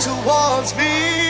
towards me.